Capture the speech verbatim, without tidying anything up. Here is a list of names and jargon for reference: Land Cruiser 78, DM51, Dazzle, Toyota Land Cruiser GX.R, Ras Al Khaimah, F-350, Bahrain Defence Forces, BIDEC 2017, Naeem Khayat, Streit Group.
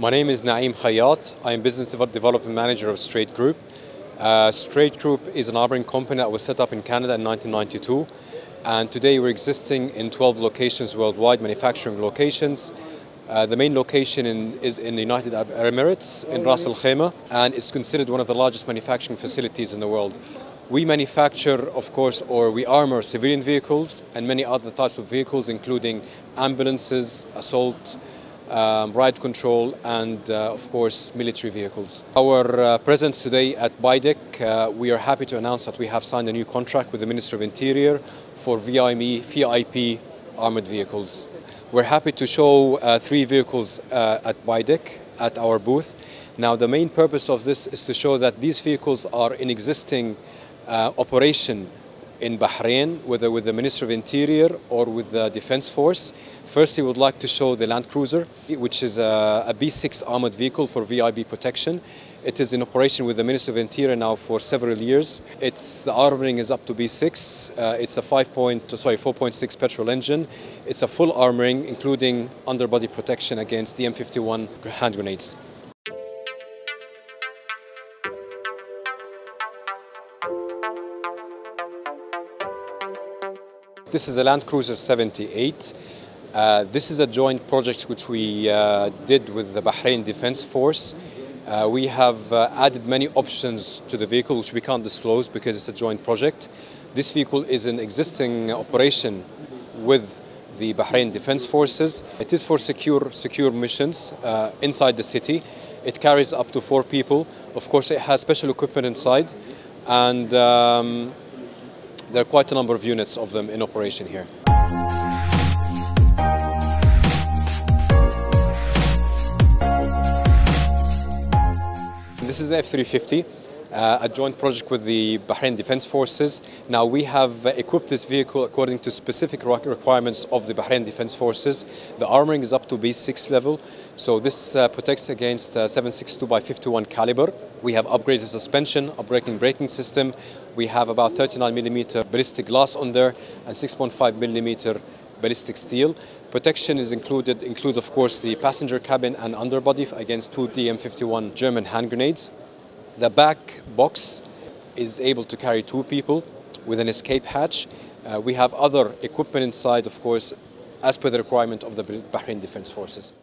My name is Naeem Khayat. I'm Business Development Manager of Streit Group. Uh, Streit Group is an armouring company that was set up in Canada in nineteen ninety-two. And today we're existing in twelve locations worldwide, manufacturing locations. Uh, the main location in, is in the United Arab Emirates, in Ras Al Khaimah, and it's considered one of the largest manufacturing facilities in the world. We manufacture, of course, or we armour civilian vehicles and many other types of vehicles, including ambulances, assault, um, ride control, and, uh, of course, military vehicles. Our uh, presence today at BIDEC, uh, we are happy to announce that we have signed a new contract with the Ministry of Interior for V I M E, V I P armoured vehicles. We're happy to show uh, three vehicles uh, at BIDEC at our booth. Now, the main purpose of this is to show that these vehicles are in existing uh, operation in Bahrain, whether with the Ministry of Interior or with the Defence Force. Firstly, we would like to show the Land Cruiser, which is a, a B six armoured vehicle for V I B protection. It is in operation with the Ministry of Interior now for several years. Its the armouring is up to B six. Uh, it's a five point, sorry, four point six petrol engine. It's a full armouring, including underbody protection against D M fifty-one hand grenades. This is a Land Cruiser seventy-eight. Uh, this is a joint project which we uh, did with the Bahrain Defence Force. Uh, we have uh, added many options to the vehicle which we can't disclose because it's a joint project. This vehicle is an existing operation with the Bahrain Defence Forces. It is for secure, secure missions uh, inside the city. It carries up to four people. Of course, it has special equipment inside, and um, there are quite a number of units of them in operation here. This is the F three fifty, uh, a joint project with the Bahrain Defence Forces. Now, we have uh, equipped this vehicle according to specific requirements of the Bahrain Defence Forces. The armouring is up to B six level, so this uh, protects against uh, seven sixty-two by fifty-one caliber. We have upgraded suspension, upgrading braking system. We have about thirty-nine millimeter ballistic glass on there and six point five millimeter ballistic steel. Protection is included, includes of course the passenger cabin and underbody against two D M fifty-one German hand grenades. The back box is able to carry two people with an escape hatch. Uh, we have other equipment inside, of course, as per the requirement of the Bahrain Defence Forces.